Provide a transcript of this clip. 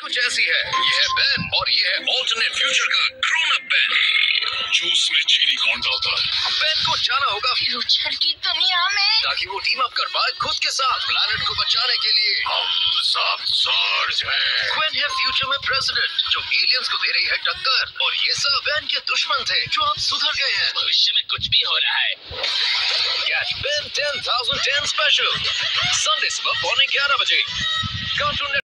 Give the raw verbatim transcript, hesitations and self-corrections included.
कुछ ऐसी है। ये है बैन और ये है ऑल्टरनेट फ्यूचर का ग्रोन अप बैन। जूस में चीनी कौन डालता है? बैन को जाना होगा फ्यूचर की दुनिया में ताकि वो टीम अप कर पाए खुद के साथ प्लैनेट को बचाने के लिए। हम सब सर्ज हैं। क्विन है फ्यूचर में प्रेसिडेंट जो एलियंस को दे रही है टक्कर, और ये सब बैन के दुश्मन थे जो अब सुधर गए हैं। भविष्य में कुछ भी हो रहा है। Catch Ben ten thousand ten special Sunday सुबह पौने ग्यारह बजे कार्टून।